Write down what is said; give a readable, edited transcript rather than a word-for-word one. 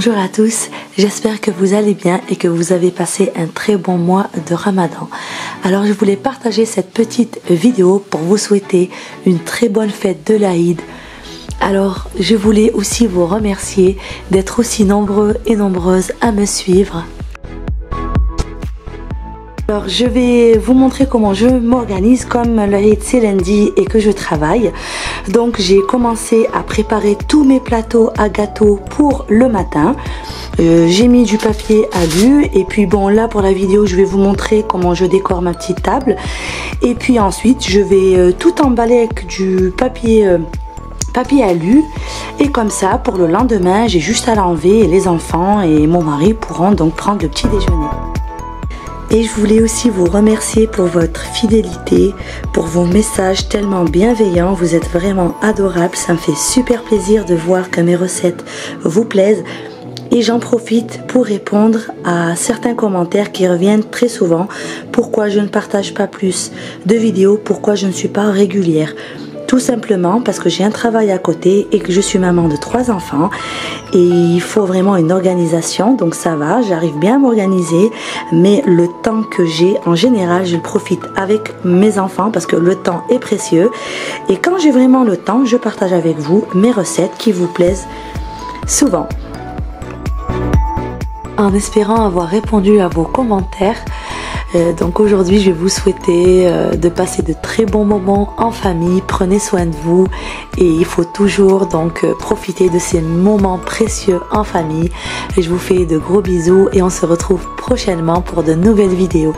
Bonjour à tous, j'espère que vous allez bien et que vous avez passé un très bon mois de Ramadan. Alors je voulais partager cette petite vidéo pour vous souhaiter une très bonne fête de l'Aïd. Alors je voulais aussi vous remercier d'être aussi nombreux et nombreuses à me suivre. Alors je vais vous montrer comment je m'organise, comme l'Aïd c'est lundi et que je travaille. Donc j'ai commencé à préparer tous mes plateaux à gâteaux pour le matin. J'ai mis du papier alu et puis bon, là pour la vidéo je vais vous montrer comment je décore ma petite table. Et puis ensuite je vais tout emballer avec du papier alu, et comme ça pour le lendemain j'ai juste à l'enlever et les enfants et mon mari pourront donc prendre le petit déjeuner. Et je voulais aussi vous remercier pour votre fidélité, pour vos messages tellement bienveillants. Vous êtes vraiment adorables, ça me fait super plaisir de voir que mes recettes vous plaisent. Et j'en profite pour répondre à certains commentaires qui reviennent très souvent. Pourquoi je ne partage pas plus de vidéos, pourquoi je ne suis pas régulière? Tout simplement parce que j'ai un travail à côté et que je suis maman de 3 enfants et il faut vraiment une organisation. Donc ça va, j'arrive bien à m'organiser, mais le temps que j'ai en général je le profite avec mes enfants parce que le temps est précieux, et quand j'ai vraiment le temps je partage avec vous mes recettes qui vous plaisent souvent. En espérant avoir répondu à vos commentaires, donc aujourd'hui je vais vous souhaiter de passer de très bons moments en famille. Prenez soin de vous et il faut toujours donc profiter de ces moments précieux en famille. Et je vous fais de gros bisous et on se retrouve prochainement pour de nouvelles vidéos.